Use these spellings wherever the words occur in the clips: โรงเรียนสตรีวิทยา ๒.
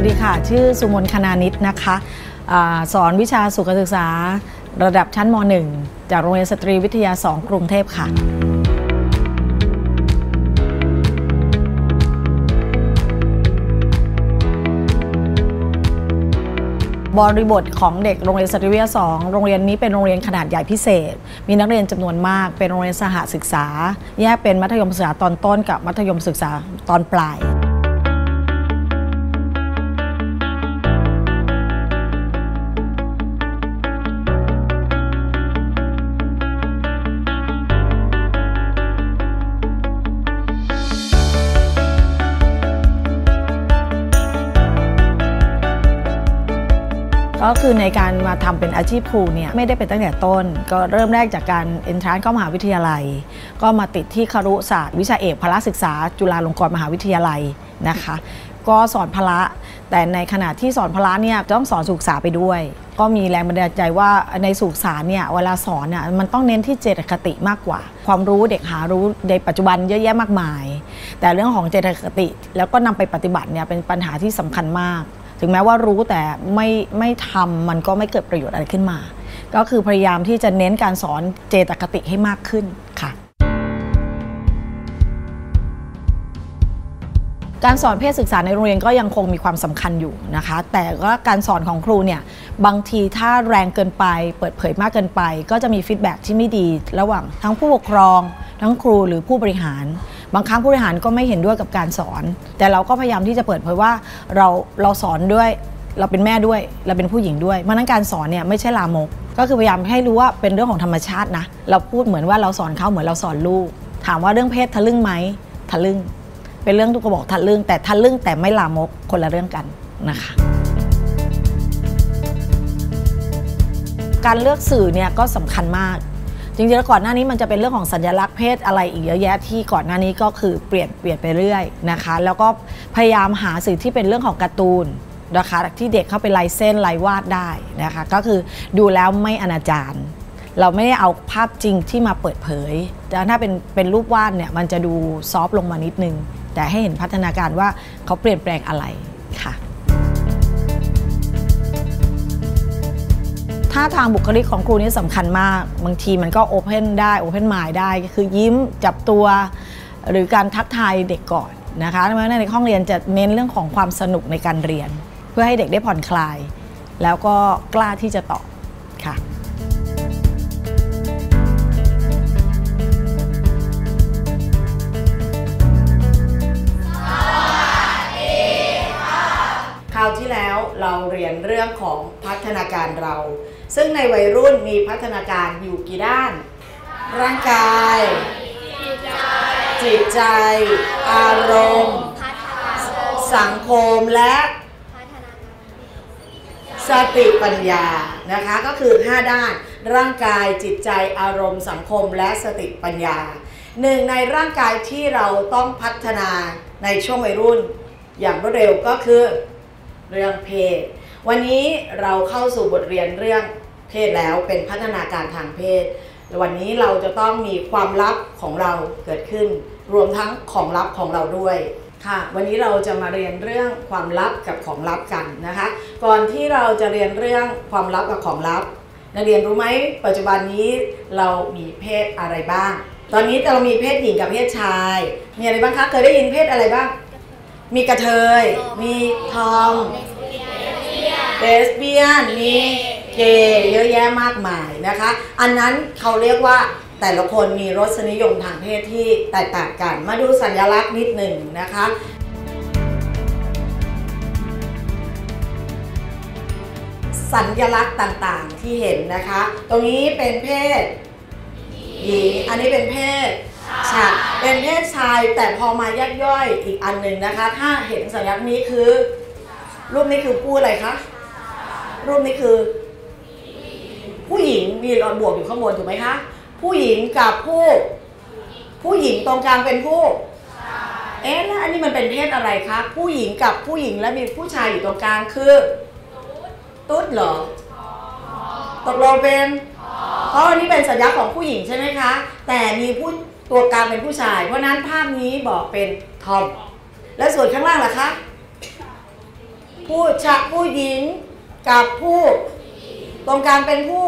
วัสดีค่ะชื่อสุมนคณานิชนะคะสอนวิชาสุขศึกษาระดับชั้นม .1 จากโรงเรียนสตรีวิทยา2กรุงเทพค่ะบริบทของเด็กโรงเรียนสตรีวิทยา2โรงเรียนนี้เป็นโรงเรียนขนาดใหญ่พิเศษมีนักเรียนจำนวนมากเป็นโรงเรียนสหศึกษาแยกเป็นมัธยมศึกษาตอนต้นกับมัธยมศึกษาตอนปลายก็คือในการมาทำเป็นอาชีพครูเนี่ยไม่ได้เป็นตั้งแต่ต้นก็เริ่มแรกจากการเอนทรานซ์เข้ามหาวิทยาลัยก็มาติดที่ครุศาสตร์วิชาเอกพละศึกษาจุฬาลงกรณ์มหาวิทยาลัยนะคะก็สอนพละแต่ในขณะที่สอนพละเนี่ยต้องสอนศึกษาไปด้วยก็มีแรงบันดาลใจว่าในศึกษาเนี่ยเวลาสอนเนี่ยมันต้องเน้นที่เจตคติมากกว่าความรู้เด็กหารู้ในปัจจุบันเยอะแยะมากมายแต่เรื่องของเจตคติแล้วก็นำไปปฏิบัติเนี่ยเป็นปัญหาที่สำคัญมากถึงแม้ว่ารู้แต่ไม่ทำมันก็ไม่เกิดประโยชน์อะไรขึ้นมาก็คือพยายามที่จะเน้นการสอนเจตคติให้มากขึ้นค่ะการสอนเพศศึกษาในโรงเรียนก็ยังคงมีความสำคัญอยู่นะคะแต่ว่าการสอนของครูเนี่ยบางทีถ้าแรงเกินไปเปิดเผยมากเกินไปก็จะมีฟีดแบ็กที่ไม่ดีระหว่างทั้งผู้ปกครองทั้งครูหรือผู้บริหารบางครั้งผู้บริหารก็ไม่เห็นด้วยกับการสอนแต่เราก็พยายามที่จะเปิดเผยว่าเราสอนด้วยเราเป็นแม่ด้วยเราเป็นผู้หญิงด้วยเพราะนั้นการสอนเนี่ยไม่ใช่ลามกก็คือพยายามให้รู้ว่าเป็นเรื่องของธรรมชาตินะเราพูดเหมือนว่าเราสอนเขาเหมือนเราสอนลูกถามว่าเรื่องเพศทะลึ่งไหมทะลึ่งเป็นเรื่องทุกคนบอกทะลึ่งแต่ทะลึ่งแต่ไม่ลามกคนละเรื่องกันนะคะการเลือกสื่อเนี่ยก็สำคัญมากจริงๆแล้วก่อนหน้านี้มันจะเป็นเรื่องของสัญลักษณ์เพศอะไรอีกเยอะแยะที่ก่อนหน้านี้ก็คือเปลี่ยนไปเรื่อยนะคะแล้วก็พยายามหาสื่อที่เป็นเรื่องของการ์ตูนนะคะที่เด็กเข้าไปลายเส้นลายวาดได้นะคะก็คือดูแล้วไม่อนาจารเราไม่ได้เอาภาพจริงที่มาเปิดเผยแต่ถ้าเป็นรูปวาดเนี่ยมันจะดูซอฟต์ลงมานิดนึงแต่ให้เห็นพัฒนาการว่าเขาเปลี่ยนแปลงอะไรค่ะท่าทางบุคลิกของครูนี่สำคัญมากบางทีมันก็โอเพนได้โอเพนมายได้คือยิ้มจับตัวหรือการทักทายเด็กก่อนนะคะเพราะฉะนั้นในห้องเรียนจะเน้นเรื่องของความสนุกในการเรียนเพื่อให้เด็กได้ผ่อนคลายแล้วก็กล้าที่จะตอบค่ะคราวที่แล้วเราเรียนเรื่องของพัฒนาการเราซึ่งในวัยรุ่นมีพัฒนาการอยู่กี่ด้านร่างกายจิตใจอารมณ์สังคมและสติปัญญานะคะก็คือ5ด้านร่างกายจิตใจอารมณ์สังคมและสติปัญญาหนึ่งในร่างกายที่เราต้องพัฒนาในช่วงวัยรุ่นอย่างรวดเร็วก็คือเรื่องเพศวันนี้เราเข้าสู่บทเรียนเรื่องเพศแล้วเป็นพัฒนาการทางเพศวันนี้เราจะต้องมีความลับของเราเกิดขึ้นรวมทั้งของลับของเราด้วยค่ะวันนี้เราจะมาเรียนเรื่องความลับกับของลับกันนะคะก่อนที่เราจะเรียนเรื่องความลับกับของลับนักเรียนรู้ไหมปัจจุบันนี้เรามีเพศอะไรบ้างตอนนี้เรามีเพศหญิงกับเพศชายมีอะไรบ้างคะเคยได้ยินเพศอะไรบ้างมีกระเทยมีทอมเลสเบี้ยนมีเกย์เยอะแยะมากมายนะคะอันนั้นเขาเรียกว่าแต่ละคนมีรสนิยมทางเพศที่แตกต่างกันมาดูสัญลักษณ์นิดหนึ่งนะคะสัญลักษณ์ต่างๆที่เห็นนะคะตรงนี้เป็นเพศหญิงอันนี้เป็นเพศเป็นเพศชายแต่พอมาแยกย่อยอีกอันหนึ่งนะคะถ้าเห็นสัญลักษณ์นี้คือรูปนี้คือผู้อะไรคะรูปนี้คือผู้หญิงมีรอยบวกอยู่ข้างบนถูกไหมคะผู้หญิงกับผู้หญิงตรงกลางเป็นผู้เอ๊ะแล้วอันนี้มันเป็นเพศอะไรคะผู้หญิงกับผู้หญิงแล้วมีผู้ชายอยู่ตรงกลางคือตุ๊ดเหรอตกลงเป็นเพราะอันนี้เป็นสัญลักษณ์ของผู้หญิงใช่ไหมคะแต่มีผู้ตัวกลางเป็นผู้ชายเพราะนั้นภาพนี้บอกเป็นทอมและส่วนข้างล่างล่ะคะ ผู้หญิงกับผู้ตรงกลางเป็นผู้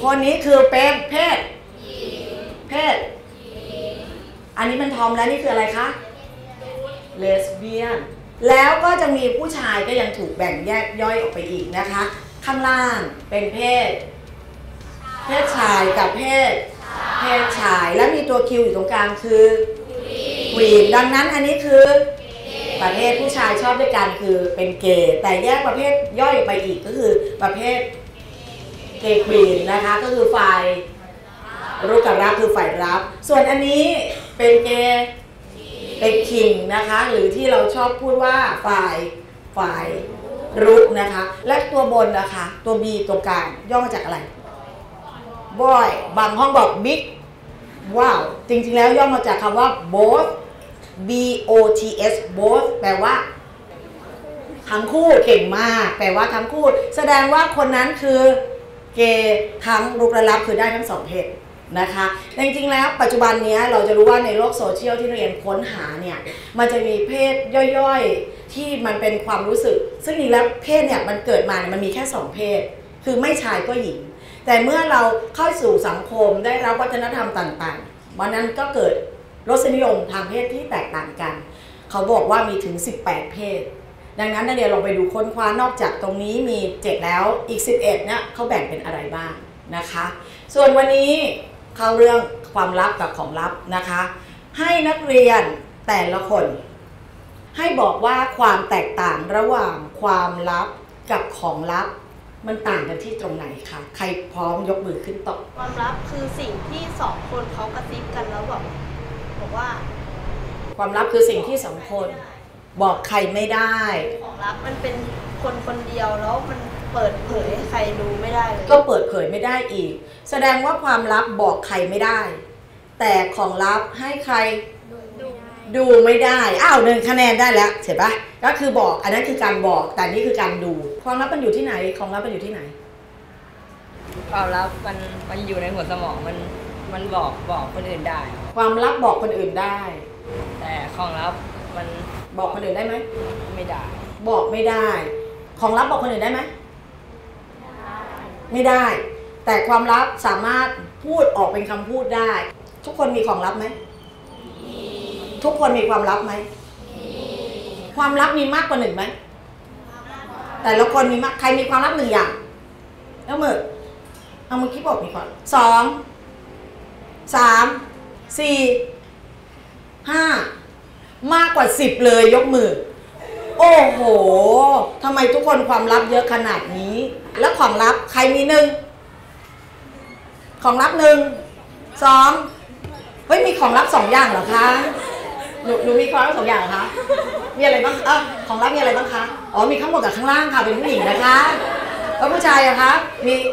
คนนี้คือเป็นเพศอันนี้มันทอมแล้วนี่คืออะไรคะเลสเบี้ยนแล้วก็จะมีผู้ชายก็ยังถูกแบ่งแยกย่อยออกไปอีกนะคะข้างล่างเป็นเพศชายกับเพศชายและมีตัวคิวอยู่ตรงกลางคือควีนดังนั้นอันนี้คือประเภทผู้ชายชอบด้วยกันคือเป็นเกย์แต่แยกประเภทย่อยออกไปอีกก็คือประเภทเกย์ควีนนะคะก็คือฝ่ายรุกกับรับคือฝ่ายรับส่วนอันนี้เป็นเกย์เป็นคิงนะคะหรือที่เราชอบพูดว่าฝ่ายรุกนะคะและตัวบนนะคะตัว B ตัวกลางย่อมาจากอะไรบอยบางห้องบอกบิ๊กว้าวจริงๆแล้วย่อมาจากคำว่า both b o t s both แปลว่าทั้งคู่เก่งมากแปลว่าทั้งคู่แสดงว่าคนนั้นคือเกย์ทั้งรุกและรับคือได้ทั้งสองเพศนะคะจริงๆแล้วปัจจุบันนี้เราจะรู้ว่าในโลกโซเชียลที่เรียนค้นหาเนี่ยมันจะมีเพศย่อยๆที่มันเป็นความรู้สึกซึ่งจริงแล้วเพศเนี่ยมันเกิดมาเนี่ยมันมีแค่สองเพศคือไม่ชายก็หญิงแต่เมื่อเราเข้าสู่สังคมได้รับวัฒนธรรมต่างๆวันนั้นก็เกิดรสนิยมทางเพศที่แตกต่างกันเขาบอกว่ามีถึง18เพศดังนั้นนักเรียนลองไปดูค้นคว้านอกจากตรงนี้มี7แล้วอีก11เนี่ยเขาแบ่งเป็นอะไรบ้างนะคะส่วนวันนี้เข้าเรื่องความลับกับของลับนะคะให้นักเรียนแต่ละคนให้บอกว่าความแตกต่างระหว่างความลับกับของลับมันต่างกันที่ตรงไหนคะใครพร้อมยกมือขึ้นตอบความลับคือสิ่งที่สองคนเขากระซิบกันแล้วบอกว่าความลับคือสิ่งที่สองคนบอกใครไม่ได้ของลับมันเป็นคนคนเดียวแล้วมันเปิดเผยให้ใครรู้ไม่ได้เลยก็เปิดเผยไม่ได้อีกแสดงว่าความลับบอกใครไม่ได้แต่ของลับให้ใครดูไม่ได้อ้าว1คะแนนได้แล้วเห็นปะก็คือบอกอันนั้นคือการบอกแต่นี่คือการดูความลับมันอยู่ที่ไหนของลับมันอยู่ที่ไหนความลับมันอยู่ในหัวสมองมันบอกคนอื่นได้ความลับบอกคนอื่นได้แต่ของลับมันบอกคนอื่นได้ไหมไม่ได้บอกไม่ได้ของลับบอกคนอื่นได้ไหมไม่ได้แต่ความลับสามารถพูดออกเป็นคำพูดได้ทุกคนมีของลับไหมทุกคนมีความลับไหมความลับมีมากกว่าหนึ่งไหมแต่ละคนมีมากใครมีความลับหนึ่งอย่างแล้วมือเอามือคิดบอกมีก่อน2 3 4 5มากกว่า10เลยยกมือโอ้โหทำไมทุกคนความลับเยอะขนาดนี้แล้วของลับใครมี1ของลับ1 2เฮ้ยมีของลับ2อย่างเหรอคะหนูมีความลับ2อย่างเหรอคะมีอะไรบ้างของลับมีอะไรบ้างคะอ๋อมีข้างบนกับข้างล่างค่ะเป็นผู้หญิงนะคะแล้วผู้ชายอะคะ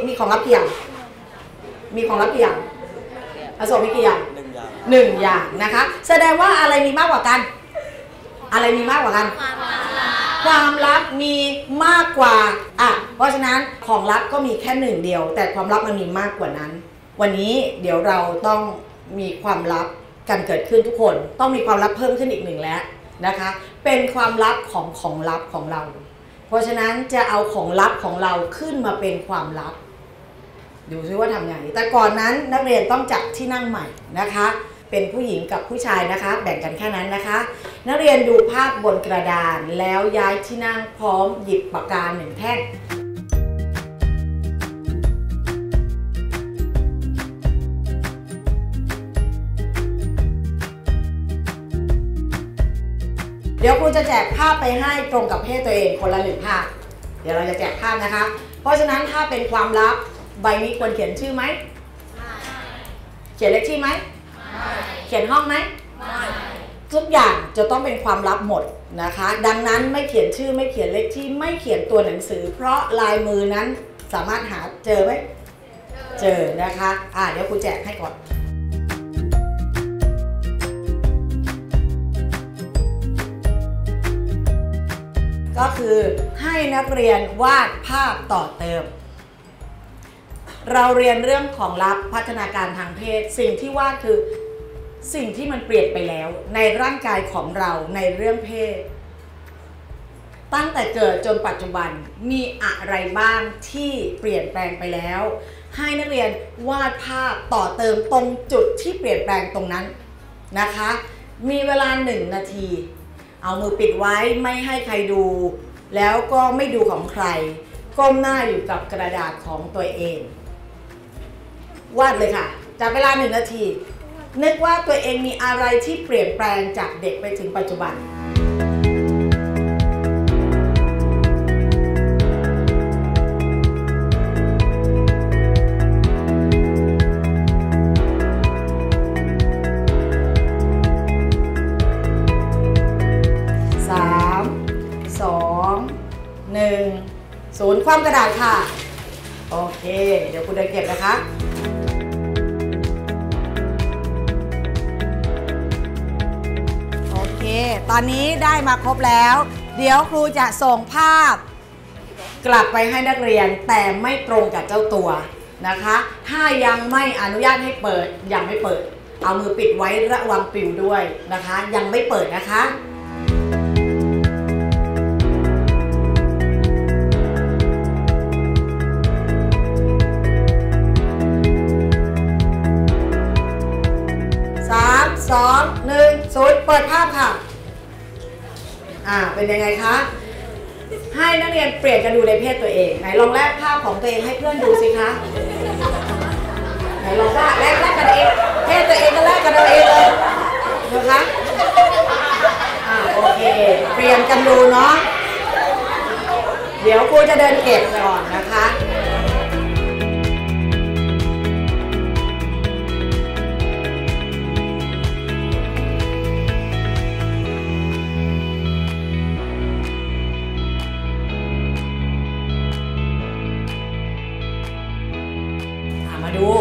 มีของลับกี่อย่างมีของลับกี่อย่างอโศกมีกี่อย่าง1 อย่างนะคะแสดงว่าอะไรมีมากกว่ากันอะไรมีมากกว่ากันความลับมีมากกว่าเพราะฉะนั้นของลับก็มีแค่1เดียวแต่ความลับมันมีมากกว่านั้นวันนี้เดี๋ยวเราต้องมีความลับกันเกิดขึ้นทุกคนต้องมีความลับเพิ่มขึ้นอีก1แล้วนะคะเป็นความลับของลับของเราเพราะฉะนั้นจะเอาของลับของเราขึ้นมาเป็นความลับดูซิว่าทำไงแต่ก่อนนั้นนักเรียนต้องจัดที่นั่งใหม่นะคะเป็นผู้หญิงกับผู้ชายนะคะแบ่งกันแค่นั้นนะคะนักเรียนดูภาพบนกระดานแล้วย้ายที่นั่งพร้อมหยิบปากกา1แท่งเดี๋ยวครูจะแจกภาพไปให้ตรงกับเพศตัวเองคนละ1ภาพเดี๋ยวเราจะแจกภาพนะคะเพราะฉะนั้นถ้าเป็นความลับใบนี้ควรเขียนชื่อไหมไม่เขียนเลขที่ไหมไม่เขียนห้องไหมไม่ทุกอย่างจะต้องเป็นความลับหมดนะคะดังนั้นไม่เขียนชื่อไม่เขียนเลขที่ไม่เขียนตัวหนังสือเพราะลายมือนั้นสามารถหาเจอไหมเจอนะคะเดี๋ยวครูแจกให้ก่อนก็คือให้นักเรียนวาดภาพต่อเติมเราเรียนเรื่องของลับพัฒนาการทางเพศสิ่งที่วาดคือสิ่งที่มันเปลี่ยนไปแล้วในร่างกายของเราในเรื่องเพศ ตั้งแต่เกิดจนปัจจุบันมีอะไรบ้างที่เปลี่ยนแปลงไปแล้วให้นักเรียนวาดภาพต่อเติมตรงจุดที่เปลี่ยนแปลงตรงนั้นนะคะมีเวลา1 นาทีเอามือปิดไว้ไม่ให้ใครดูแล้วก็ไม่ดูของใครก้มหน้าอยู่กับกระดาษของตัวเองวาดเลยค่ะจากเวลา1 นาทีนึกว่าตัวเองมีอะไรที่เปลี่ยนแปลงจากเด็กไปถึงปัจจุบัน3 2 1คว่ำกระดาษค่ะโอเคเดี๋ยวคุณเดินเก็บนะคะโอเคตอนนี้ได้มาครบแล้วเดี๋ยวครูจะส่งภาพกลับไปให้นักเรียนแต่ไม่ตรงกับเจ้าตัวนะคะถ้ายังไม่อนุญาตให้เปิดยังไม่เปิดเอามือปิดไว้ระวังปลิวด้วยนะคะยังไม่เปิดนะคะ2 1 0เปิดภาพค่ะเป็นยังไงคะให้นักเรียนเปลี่ยนกันดูในเพศตัวเองไหนลองแลกภาพของตัวเองให้เพื่อนดูสิคะไหนลองแลกกันเองเพศตัวเองก็แลกกันเอาเองเลยนะคะโอเคเปลี่ยนกันดูเนาะเดี๋ยวครูจะเดินเก็บก่อนนะคะดู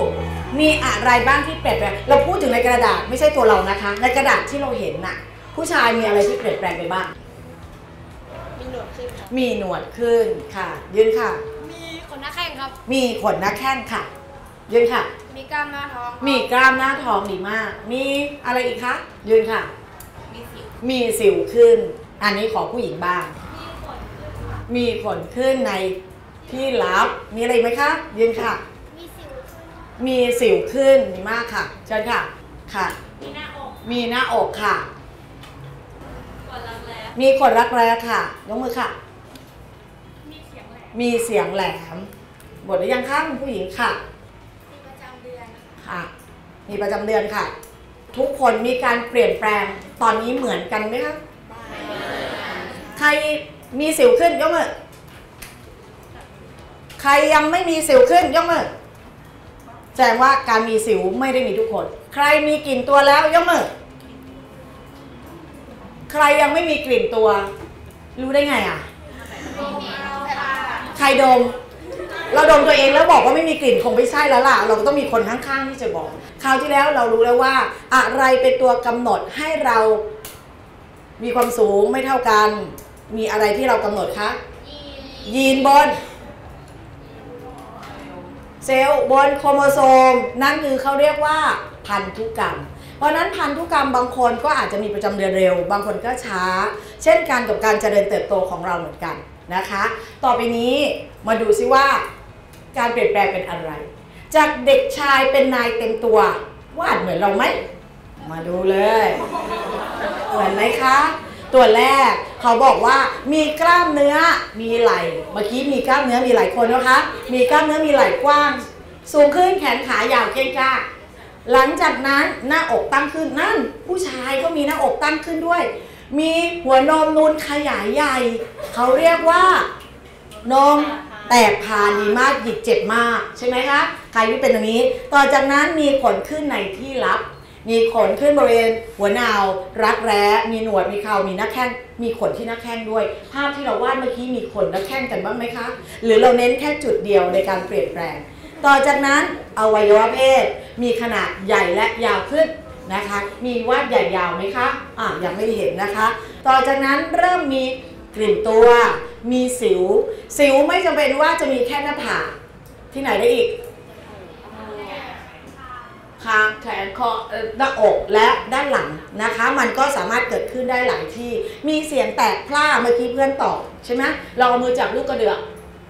มีอะไรบ้างที่เปลี่ยนแปลงเราพูดถึงในกระดาษไม่ใช่ตัวเรานะคะในกระดาษที่เราเห็นน่ะผู้ชายมีอะไรที่เปลี่ยนแปลงไปบ้างมีหนวดขึ้นค่ะมีหนวดขึ้นค่ะยืนค่ะมีขนหน้าแข้งครับมีขนหน้าแข้งค่ะยืนค่ะมีกล้ามหน้าท้องมีกล้ามหน้าท้องดีมากมีอะไรอีกคะยืนค่ะมีสิวขึ้นอันนี้ขอผู้หญิงบ้างมีขนขึ้นค่ะมีขนขึ้นในที่ลับมีอะไรไหมคะยืนค่ะมีสิวขึ้นมีมากค่ะเชิญค่ะค่ะมีหน้าอกค่ะขนรักแร้มีขนรักแร้ค่ะยกมือค่ะมีเสียงแหลมหมดหรือยังคะคุณผู้หญิงค่ะมีประจำเดือนค่ะมีประจำเดือนค่ะทุกคนมีการเปลี่ยนแปลงตอนนี้เหมือนกันไหมคะใครมีสิวขึ้นยกมือใครยังไม่มีสิวขึ้นยกมือแสดงว่าการมีสิวไม่ได้มีทุกคนใครมีกลิ่นตัวแล้วยกมือใครยังไม่มีกลิ่นตัวรู้ได้ไงอ่ะใครดมเราดมตัวเองแล้วบอกว่าไม่มีกลิ่นคงไม่ใช่แล้วล่ะเราต้องมีคนข้างๆที่จะบอกคราวที่แล้วเรารู้แล้วว่าอะไรเป็นตัวกำหนดให้เรามีความสูงไม่เท่ากันมีอะไรที่เรากำหนดคะยีนบนเซลล์บนโครโมโซมนั่นคือเขาเรียกว่าพันธุกรรมเพราะนั้นพันธุกรรมบางคนก็อาจจะมีประจำเดือนเร็วบางคนก็ช้าเช่นกันกับการเจริญเติบโตของเราเหมือนกันนะคะต่อไปนี้มาดูซิว่าการเปลี่ยนแปลงเป็นอะไรจากเด็กชายเป็นนายเต็มตัววาดเหมือนเราไหมมาดูเลยเหมือนไหมคะตัวแรกเขาบอกว่ามีกล้ามเนื้อมีไหล่เมื่อกี้มีกล้ามเนื้อมีไหล่คนนะคะมีกล้ามเนื้อมีไหล่กว้างสูงขึ้นแขนขายาวเก่งกล้าหลังจากนั้นหน้าอกตั้งขึ้นนั่นผู้ชายก็มีหน้าอกตั้งขึ้นด้วยมีหัวนมนูนขยายใหญ่เขาเรียกว่านมแตกผ่านดีมากหยิกเจ็บมากใช่ไหมคะใครที่เป็นอย่างนี้ต่อจากนั้นมีขนขึ้นในที่ลับมีขนขึ้นบริเวณหัวนาวรักแร้มีหนวดมีเข่ามีหน้าแข้งมีขนที่หน้าแข้งด้วยภาพที่เราวาดเมื่อกี้มีขนหน้าแข้งกันบ้างไหมคะหรือเราเน้นแค่จุดเดียวในการเปลี่ยนแปลงต่อจากนั้นอวัยวะเพศมีขนาดใหญ่และยาวขึ้นนะคะมีวาดใหญ่ยาวไหมคะยังไม่เห็นนะคะต่อจากนั้นเริ่มมีกลิ่นตัวมีสิวไม่จำเป็นว่าจะมีแค่หน้าผากที่ไหนได้อีก คางแขนคอหน้าอกและด้านหลังนะคะมันก็สามารถเกิดขึ้นได้หลายที่มีเสียงแตกพร่าเมื่อกี้เพื่อนตอบใช่ไหมเราเอามือจับลูกกระเดือก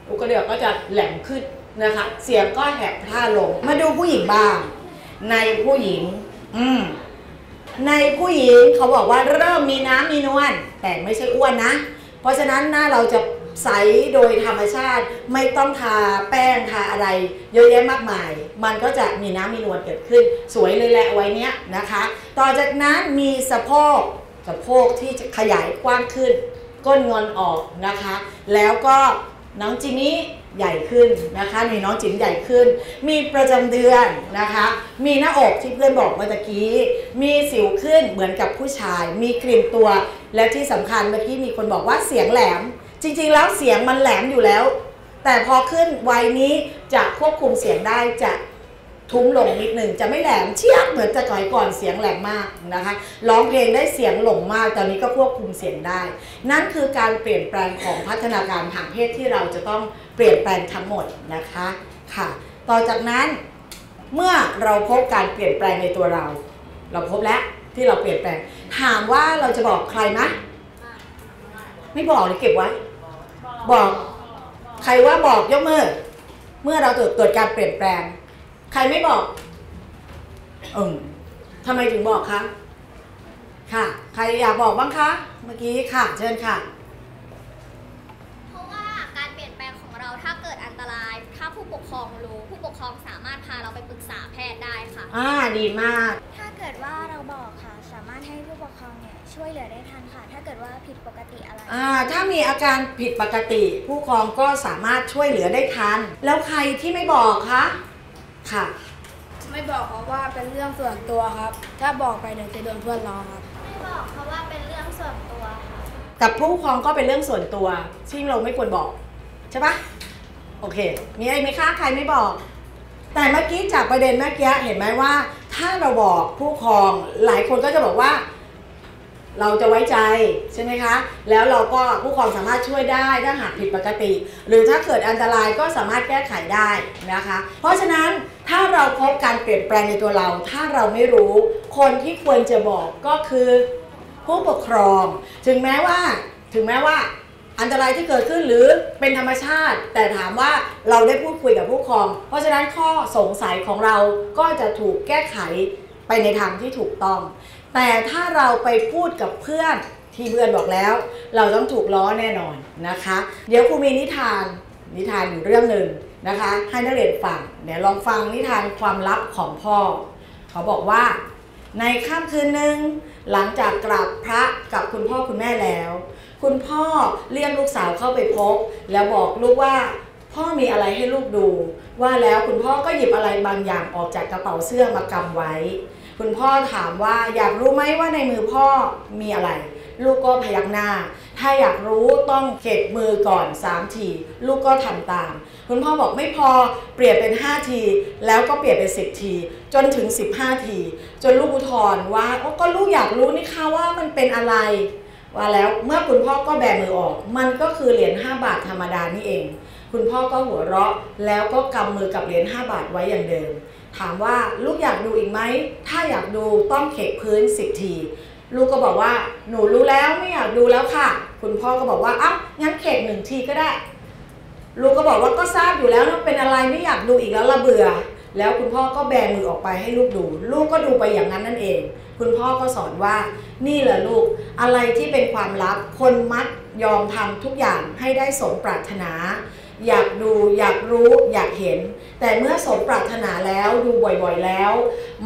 ลูกกระเดือกก็จะแหลมขึ้นนะคะเสียงก็แหบพร่าลงมาดูผู้หญิงบ้างในผู้หญิงในผู้หญิงเขาบอกว่าเริ่มมีน้ำมีนวลแต่ไม่ใช่อ้วนนะเพราะฉะนั้นหน้าเราจะใสโดยธรรมชาติไม่ต้องทาแป้งทาอะไรเยอะแยะมากมายมันก็จะมีน้ำมีนวลเกิดขึ้นสวยเลยแหละไว้เนี้ยนะคะต่อจากนั้นมีสะโพกที่จะขยายกว้างขึ้นก้นงอนออกนะคะแล้วก็น้องจินนี่ใหญ่ขึ้นนะคะมีน้องจิ๋มใหญ่ขึ้นมีประจำเดือนนะคะมีหน้าอกที่เพื่อนบอกเมื่อกี้มีสิวขึ้นเหมือนกับผู้ชายมีกลิ่นตัวและที่สำคัญเมื่อกี้มีคนบอกว่าเสียงแหลมจริงๆแล้วเสียงมันแหลมอยู่แล้วแต่พอขึ้นวัยนี้จะควบคุมเสียงได้จะทุ้มลงนิดหนึ่งจะไม่แหลมเชี่ยเหมือนแต่ก่อนเสียงแหลมมากนะคะร้องเพลงได้เสียงหลงมากตอนนี้ก็ควบคุมเสียงได้นั่นคือการเปลี่ยนแปลงของพัฒนาการทางเพศที่เราจะต้องเปลี่ยนแปลงทั้งหมดนะคะค่ะต่อจากนั้นเมื่อเราพบการเปลี่ยนแปลงในตัวเราพบแล้วที่เราเปลี่ยนแปลงถามว่าเราจะบอกใครไหมไม่บอกเลยเก็บไว้บอกใครว่าบอกยกมือเมื่อเราตรวจการเปลี่ยนแปลงใครไม่บอกทำไมถึงบอกคะค่ะใครอยากบอกบ้างคะเมื่อกี้ค่ะเชิญค่ะเพราะว่าการเปลี่ยนแปลงของเราถ้าเกิดอันตรายถ้าผู้ปกครองรู้ผู้ปกครองสามารถพาเราไปปรึกษาแพทย์ได้ค่ะดีมากถ้าเกิดว่าเราบอกค่ะสามารถให้ผู้ปกครองเนี่ยช่วยเหลือได้ทันค่ะถ้าเกิดว่าผิดปกติอะไรถ้ามีอาการผิดปกติผู้ปกครองก็สามารถช่วยเหลือได้ทันแล้วใครที่ไม่บอกคะค่ะไม่บอกเพราะว่าเป็นเรื่องส่วนตัวครับถ้าบอกไปเดี๋ยวจะโดนเพื่อนล้อครับไม่บอกเพราะว่าเป็นเรื่องส่วนตัวกับผู้ปกครองก็เป็นเรื่องส่วนตัวซึ่งเราไม่ควรบอกใช่ปะโอเคมีอะไรไหมคะใครไม่บอกแต่เมื่อกี้จากประเด็นเมื่อกี้เห็นไหมว่าถ้าเราบอกผู้ปกครองหลายคนก็จะบอกว่าเราจะไว้ใจใช่ไหมคะแล้วเราก็ผู้ปกครองสามารถช่วยได้ถ้าหากผิดปกติหรือถ้าเกิดอันตรายก็สามารถแก้ไขได้นะคะเพราะฉะนั้นถ้าเราพบการเปลี่ยนแปลงในตัวเราถ้าเราไม่รู้คนที่ควรจะบอกก็คือผู้ปกครองถึงแม้ว่าอันตรายที่เกิดขึ้นหรือเป็นธรรมชาติแต่ถามว่าเราได้พูดคุยกับผู้ปกครองเพราะฉะนั้นข้อสงสัยของเราก็จะถูกแก้ไขไปในทางที่ถูกต้องแต่ถ้าเราไปพูดกับเพื่อนที่เพื่อนบอกแล้วเราต้องถูกล้อแน่นอนนะคะเดี๋ยวครูมีนิทานอยู่เรื่องหนึ่งนะคะให้นักเรียนฟังเดี๋ยวลองฟังนิทานความลับของพ่อเขาบอกว่าในค่ำคืนหนึ่งหลังจากกราบพระกับคุณพ่อคุณแม่แล้วคุณพ่อเรียกลูกสาวเข้าไปพบแล้วบอกลูกว่าพ่อมีอะไรให้ลูกดูว่าแล้วคุณพ่อก็หยิบอะไรบางอย่างออกจากกระเป๋าเสื้อมากำไว้คุณพ่อถามว่าอยากรู้ไหมว่าในมือพ่อมีอะไรลูกก็พยักหน้าถ้าอยากรู้ต้องเก็บมือก่อน3ทีลูกก็ทำตามคุณพ่อบอกไม่พอเปลี่ยนเป็น5ทีแล้วก็เปลี่ยนเป็น10ทีจนถึง15ทีจนลูกอุทธรณ์ว่าก็ลูกอยากรู้นี่ค่ะว่ามันเป็นอะไรว่าแล้วเมื่อคุณพ่อก็แบมือออกมันก็คือเหรียญ5บาทธรรมดานี่เองคุณพ่อก็หัวเราะแล้วก็กำมือกับเหรียญ5บาทไว้อย่างเดิมถามว่าลูกอยากดูอีกไหมถ้าอยากดูต้องเขกพื้น10ทีลูกก็บอกว่าหนูรู้แล้วไม่อยากดูแล้วค่ะคุณพ่อก็บอกว่างั้นเขก1ทีก็ได้ลูกก็บอกว่าก็ทราบอยู่แล้วว่าเป็นอะไรไม่อยากดูอีกแล้วละเบื่อแล้วคุณพ่อก็แบมือออกไปให้ลูกดูลูกก็ดูไปอย่างนั้นนั่นเองคุณพ่อก็สอนว่านี่แหละลูกอะไรที่เป็นความลับคนมักยอมทำทุกอย่างให้ได้สมปรารถนาอยากดูอยากรู้อยากเห็นแต่เมื่อสมปรารถนาแล้วดูบ่อยๆแล้ว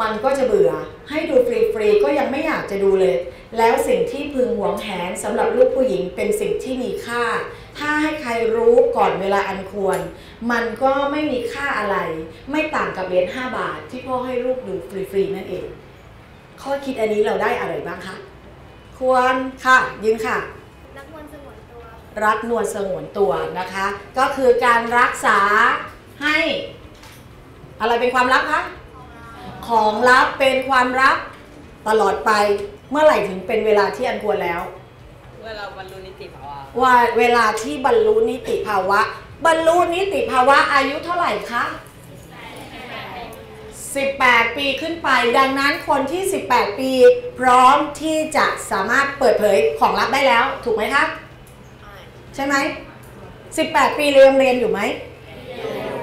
มันก็จะเบื่อให้ดูฟรีๆก็ยังไม่อยากจะดูเลยแล้วสิ่งที่พึงหวงแหนสำหรับลูกผู้หญิงเป็นสิ่งที่มีค่าถ้าให้ใครรู้ก่อนเวลาอันควรมันก็ไม่มีค่าอะไรไม่ต่างกับเหรียญ5บาทที่พ่อให้ลูกดูฟรีๆนั่นเองข้อคิดอันนี้เราได้อะไรบ้างคะควรค่ะยืนค่ะรักนวลสงวนตัวนะคะก็คือการรักษาให้อะไรเป็นความลับคะของลับเป็นความลับตลอดไปเมื่อไหร่ถึงเป็นเวลาที่อันควรแล้วเวลาบรรลุนิติภาวะว่าเวลาที่บรรลุนิติภาวะบรรลุนิติภาวะอายุเท่าไหร่คะ 18 ปีขึ้นไปดังนั้นคนที่18 ปีพร้อมที่จะสามารถเปิดเผยของลับได้แล้วถูกไหมคะใช่ไหม18 ปียังเรียนอยู่ไหม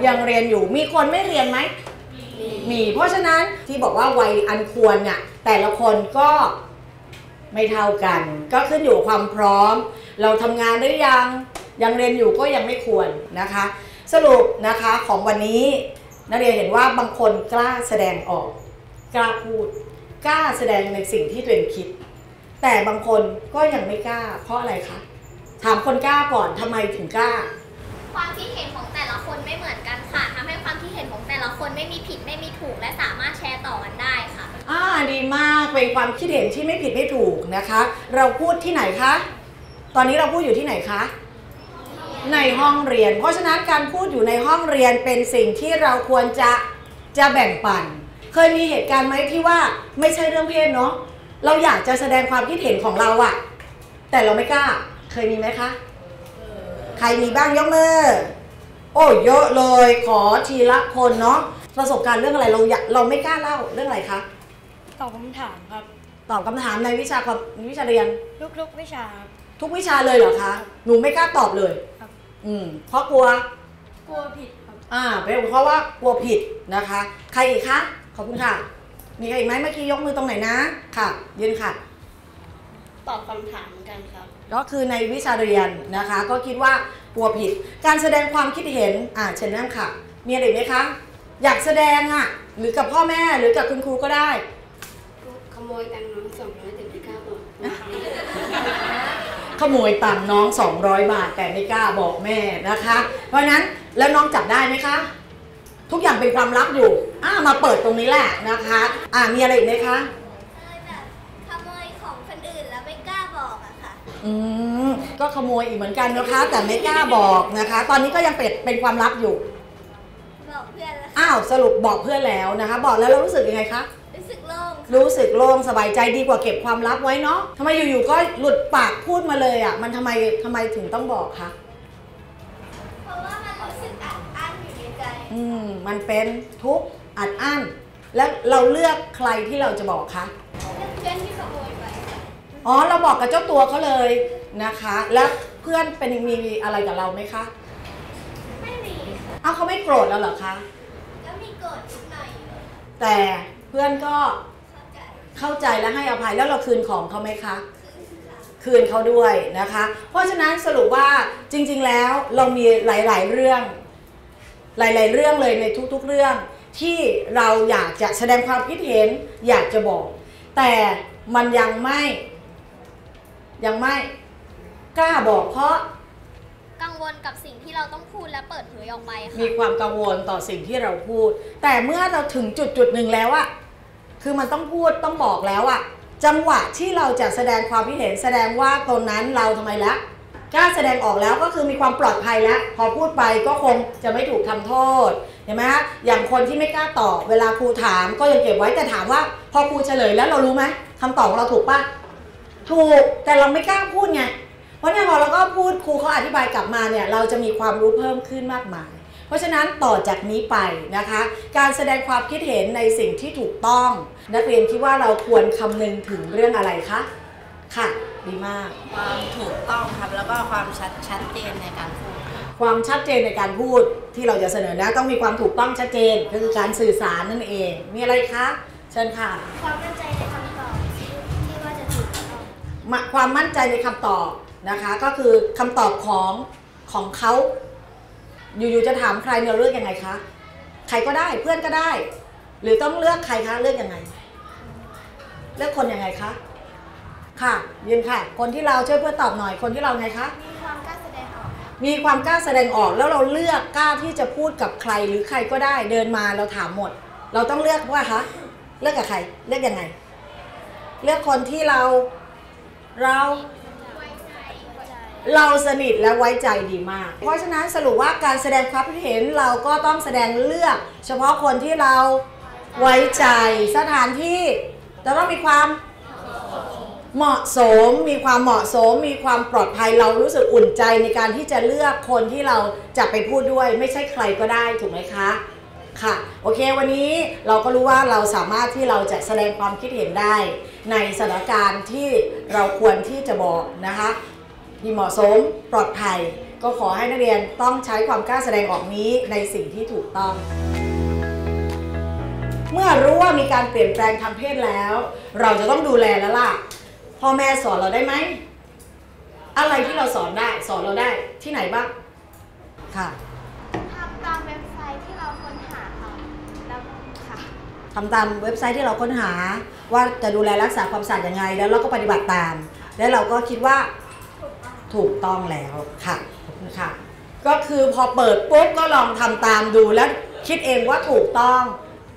ยังเรียนอยู่มีคนไม่เรียนไหมมีเพราะฉะนั้นที่บอกว่าวัยอันควรเนี่ยแต่ละคนก็ไม่เท่ากันก็ขึ้นอยู่ความพร้อมเราทำงานหรือยังเรียนอยู่ก็ยังไม่ควรนะคะสรุปนะคะของวันนี้นักเรียนเห็นว่าบางคนกล้าแสดงออกกล้าพูดกล้าแสดงในสิ่งที่ตัวเองคิดแต่บางคนก็ยังไม่กล้าเพราะอะไรคะถามคนกล้าก่อนทำไมถึงกล้าความคิดเห็นของแต่ละคนไม่เหมือนกันค่ะทำให้ความคิดเห็นของแต่ละคนไม่มีผิดไม่มีถูกและสามารถแชร์ต่อกันได้ค่ะดีมากเป็นความคิดเห็นที่ไม่ผิดไม่ถูกนะคะเราพูดที่ไหนคะตอนนี้เราพูดอยู่ที่ไหนคะในห้องเรียนเพราะฉะนั้นการพูดอยู่ในห้องเรียนเป็นสิ่งที่เราควรจะแบ่งปันเคยมีเหตุการณ์ไหมที่ว่าไม่ใช่เรื่องเพศเนาะเราอยากจะแสดงความคิดเห็นของเราอะแต่เราไม่กล้าเคยมีไหมคะใครมีบ้างยกมือโอ้เยอะเลยขอทีละคนเนาะประสบการณ์เรื่องอะไรเราไม่กล้าเล่าเรื่องอะไรคะตอบคำถามครับตอบคำถามในวิชาเรียนทุกวิชาทุกวิชาเลยเหรอคะหนูไม่กล้าตอบเลยครับเพราะกลัวผิดครับเพราะว่ากลัวผิดนะคะใครอีกคะขอบคุณค่ะมีใครอีกไหมเมื่อกี้ยกมือตรงไหนนะค่ะยืนค่ะตอบคำถามกันครับก็คือในวิชาเรียนนะคะก็คิดว่ากลัวผิดการแสดงความคิดเห็นเช่นนั้นค่ะมีอะไรไหมคะอยากแสดงหรือกับพ่อแม่หรือกับคุณครูก็ได้ขโมยตังค์น้อง200แต่ไม่กล้าบอกขโมยตังค์น้อง200 บาทแต่ไม่กล้าบอกแม่นะคะเพราะนั้นแล้วน้องจับได้ไหมคะทุกอย่างเป็นความลับอยู่มาเปิดตรงนี้แหละนะคะมีอะไรอีกไหมคะก็ขโมยอีกเหมือนกันนะคะแต่ไม่กล้าบอกนะคะตอนนี้ก็ยังเป็นความลับอยู่บอกเพื่อนแล้วสรุปบอกเพื่อนแล้วนะคะบอกแล้วเรารู้สึกยังไงคะรู้สึกโล่งสบายใจดีกว่าเก็บความลับไว้เนาะทำไมอยู่ๆก็หลุดปากพูดมาเลยมันทำไมถึงต้องบอกคะเพราะว่ามันรู้สึกอัดอั้นอยู่ในใจมันเป็นทุกข์อัดอั้นแล้วเราเลือกใครที่เราจะบอกคะเพื่อนที่ขโมยไปเราบอกกับเจ้าตัวเขาเลยนะคะแล้วเพื่อนเป็นมีอะไรกับเราไหมคะไม่มีเขาไม่โกรธแล้วเหรอคะก็มีโกรธนิดหน่อยแต่เพื่อนก็เข้าใจและให้อภัยแล้วเราคืนของเขาไหมคะคืนเขาด้วยนะคะเพราะฉะนั้นสรุปว่าจริงๆแล้วเรามีหลายๆเรื่องเลยในทุกๆเรื่องที่เราอยากจะแสดงความคิดเห็นอยากจะบอกแต่มันยังไม่กล้าบอกเพราะกังวลกับสิ่งที่เราต้องพูดและเปิดเผยออกไปค่ะมีความกังวลต่อสิ่งที่เราพูดแต่เมื่อเราถึงจุดหนึ่งแล้วคือมันต้องพูดต้องบอกแล้วจังหวะที่เราจะแสดงความคิดเห็นแสดงว่าตอนนั้นเราทำไมละกล้าแสดงออกแล้วก็คือมีความปลอดภัยแล้วพอพูดไปก็คงจะไม่ถูกทำโทษเห็นไหมคะอย่างคนที่ไม่กล้าตอบเวลาครูถามก็ยังเก็บไว้แต่ถามว่าพอครูเฉลยแล้วเรารู้ไหมคำตอบของเราถูกป่ะถูกแต่เราไม่กล้าพูดไงเพราะเนี่ยพอเราก็พูดครูเขาอธิบายกลับมาเนี่ยเราจะมีความรู้เพิ่มขึ้นมากมายเพราะฉะนั้นต่อจากนี้ไปนะคะการแสดงความคิดเห็นในสิ่งที่ถูกต้องนักเรียนคิดว่าเราควรคำนึงถึงเรื่องอะไรคะค่ะดีมากความถูกต้องครับแล้วก็ความชัดเจนในการพูดความชัดเจนในการพูดที่เราจะเสนอนะต้องมีความถูกต้องชัดเจนก็คือการสื่อสารนั่นเองมีอะไรคะเชิญค่ะความมั่นใจในคำตอบที่ว่าจะถูกต้องความมั่นใจในคำตอบนะคะก็คือคำตอบของเขาอยู่ๆจะถามใครเราเลือกยังไงคะใครก็ได้เพื่อนก็ได้หรือต้องเลือกใครคะเลือกยังไงเลือกคนยังไงคะค่ะยืนค่ะคนที่เราช่วยเพื่อนตอบหน่อยคนที่เราไงคะมีความกล้าแสดงออกแล้วเราเลือกกล้าที่จะพูดกับใครหรือใครก็ได้เดินมาเราถามหมดเราต้องเลือกว่าคะเลือกกับใครเลือกยังไงเลือกคนที่เราสนิทและไว้ใจดีมากเพราะฉะนั้นสรุปว่าการแสดงความคิดเห็นเราก็ต้องแสดงเลือกเฉพาะคนที่เราไว้ใจสถานที่จะต้องมีความเหมาะสมมีความเหมาะสมมีความปลอดภัยเรารู้สึกอุ่นใจในการที่จะเลือกคนที่เราจะไปพูดด้วยไม่ใช่ใครก็ได้ถูกไหมคะ ค่ะโอเควันนี้เราก็รู้ว่าเราสามารถที่เราจะแสดงความคิดเห็นได้ในสถานการณ์ที่เราควรที่จะบอกนะคะมีเหมาะสมปลอดภัยก็ขอให้นักเรียนต้องใช้ความกล้าแสดงออกนี้ในสิ่งที่ถูกต้องเมื่อรู้ว่ามีการเปลี่ยนแปลงทางเพศแล้วเราจะต้องดูแลแล้วล่ะพ่อแม่สอนเราได้ไหมอะไรที่เราสอนได้สอนเราได้ที่ไหนบ้างค่ะทำตามเว็บไซต์ที่เราค้นหาค่ะแล้วค่ะทำตามเว็บไซต์ที่เราค้นหาว่าจะดูแลรักษาความสะอาดยังไงแล้วเราก็ปฏิบัติตามแล้วเราก็คิดว่าถูกต้องแล้วค่ะนะคะก็คือพอเปิดปุ๊บก็ลองทำตามดูแล้วคิดเองว่าถูกต้อง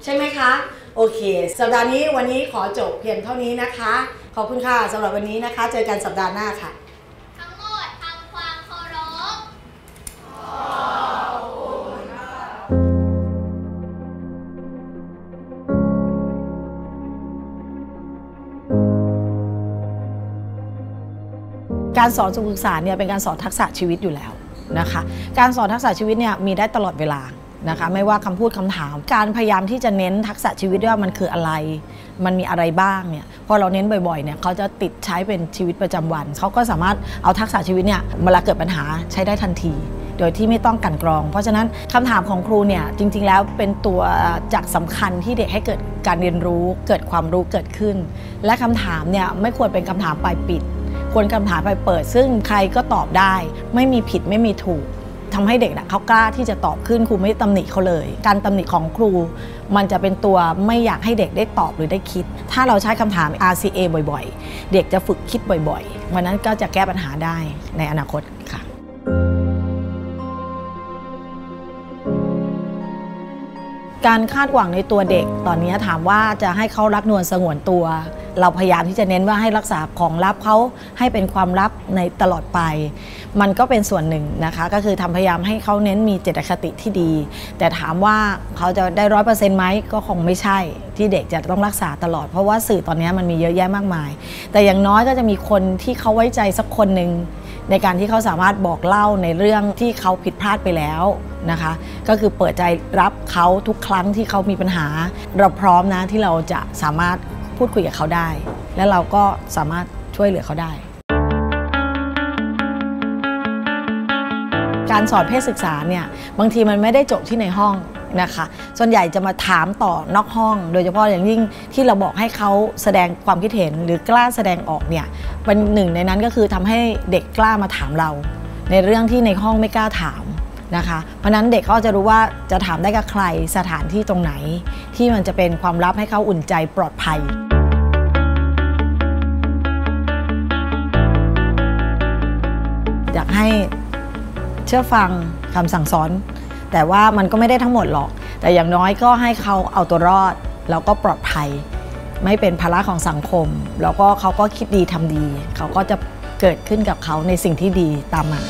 ใช่ไหมคะโอเคสัปดาห์นี้วันนี้ขอจบเพียงเท่านี้นะคะขอบคุณค่ะสำหรับวันนี้นะคะเจอกันสัปดาห์หน้าค่ะทั้งหมดทำความเคารพการสอนศึกษาเนี่ยเป็นการสอนทักษะชีวิตอยู่แล้วนะคะการสอนทักษะชีวิตเนี่ยมีได้ตลอดเวลานะคะไม่ว่าคำพูดคำถามการพยายามที่จะเน้นทักษะชีวิตว่ามันคืออะไรมันมีอะไรบ้างเนี่ยพอเราเน้นบ่อยๆเนี่ยเขาจะติดใช้เป็นชีวิตประจำวันเขาก็สามารถเอาทักษะชีวิตเนี่ยเวลาเกิดปัญหาใช้ได้ทันทีโดยที่ไม่ต้องกันกรองเพราะฉะนั้นคำถามของครูเนี่ยจริงๆแล้วเป็นตัวจักรสำคัญที่เด็กให้เกิดการเรียนรู้เกิดความรู้เกิดขึ้นและคำถามเนี่ยไม่ควรเป็นคำถามปลายปิดควรคำถามปลายเปิดซึ่งใครก็ตอบได้ไม่มีผิดไม่มีถูกทำให้เด็กนะเขากล้าที่จะตอบขึ้นครูไม่ตำหนิเขาเลยการตำหนิของครูมันจะเป็นตัวไม่อยากให้เด็กได้ตอบหรือได้คิดถ้าเราใช้คำถาม RCA บ่อยๆเด็กจะฝึกคิดบ่อยๆวันนั้นก็จะแก้ปัญหาได้ในอนาคตค่ะการคาดหวังในตัวเด็กตอนนี้ถามว่าจะให้เขารักนวลสงวนตัวเราพยายามที่จะเน้นว่าให้รักษาของลับเขาให้เป็นความลับในตลอดไปมันก็เป็นส่วนหนึ่งนะคะก็คือทำพยายามให้เขาเน้นมีจิตคติที่ดีแต่ถามว่าเขาจะได้ 100% ไหมก็คงไม่ใช่ที่เด็กจะต้องรักษาตลอดเพราะว่าสื่อตอนนี้มันมีเยอะแยะมากมายแต่อย่างน้อยก็จะมีคนที่เขาไว้ใจสักคนหนึ่งในการที่เขาสามารถบอกเล่าในเรื่องที่เขาผิดพลาดไปแล้วนะคะก็คือเปิดใจรับเขาทุกครั้งที่เขามีปัญหาเราพร้อมนะที่เราจะสามารถพูดคุยกับเขาได้และเราก็สามารถช่วยเหลือเขาได้การสอนเพศศึกษาเนี่ยบางทีมันไม่ได้จบที่ในห้องนะคะส่วนใหญ่จะมาถามต่อนอกห้องโดยเฉพาะอย่างยิ่งที่เราบอกให้เขาแสดงความคิดเห็นหรือกล้าแสดงออกเนี่ยเป็นหนึ่งในนั้นก็คือทำให้เด็กกล้ามาถามเราในเรื่องที่ในห้องไม่กล้าถามนะคะเพราะนั้นเด็กเขาจะรู้ว่าจะถามได้กับใครสถานที่ตรงไหนที่มันจะเป็นความลับให้เขาอุ่นใจปลอดภัยอยากให้เชื่อฟังคำสั่งสอนแต่ว่ามันก็ไม่ได้ทั้งหมดหรอกแต่อย่างน้อยก็ให้เขาเอาตัวรอดแล้วก็ปลอดภัยไม่เป็นภาระของสังคมแล้วก็เขาก็คิดดีทำดีเขาก็จะเกิดขึ้นกับเขาในสิ่งที่ดีตามมา